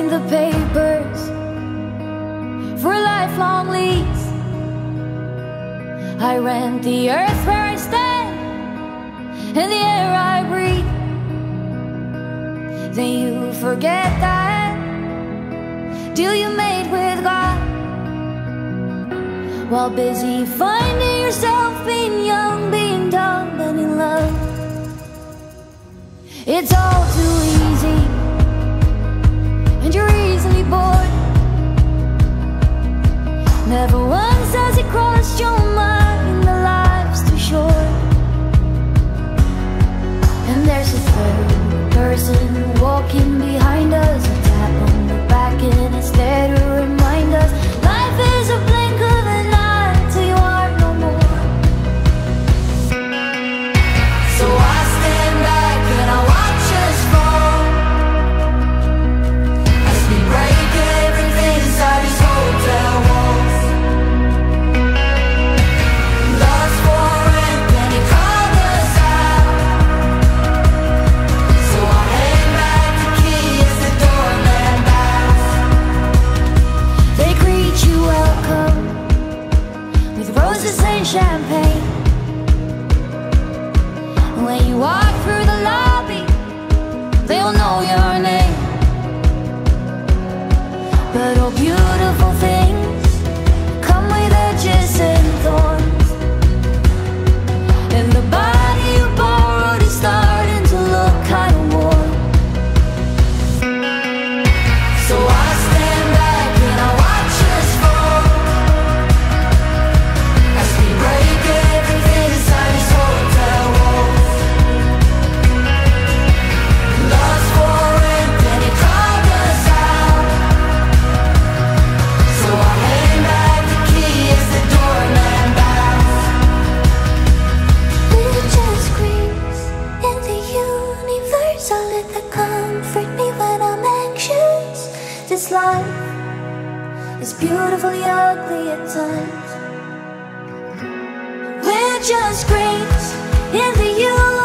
signed the papers for a lifelong lease. I rent the earth where I stand and the air I breathe. Then you forget that deal you made with God, while busy finding yourself being young, being dumb, and in love. It's all too easy, and you're easily bored. Never once has it crossed your mind the life's too short. And there's a third person walking behind us, a tap on the back and it's there to remind us life is a blink of an eye till you are no more. So I stand back and I watch us fall as we break everything inside this hotel wall. Champagne. When you walk through the lobby, they'll know your name. But all beautiful things come with edges and thorns, and the body you borrowed is starting to look kind of worn. So I stand back and I watch us fall beautifully ugly at times. We're just grains in the universe.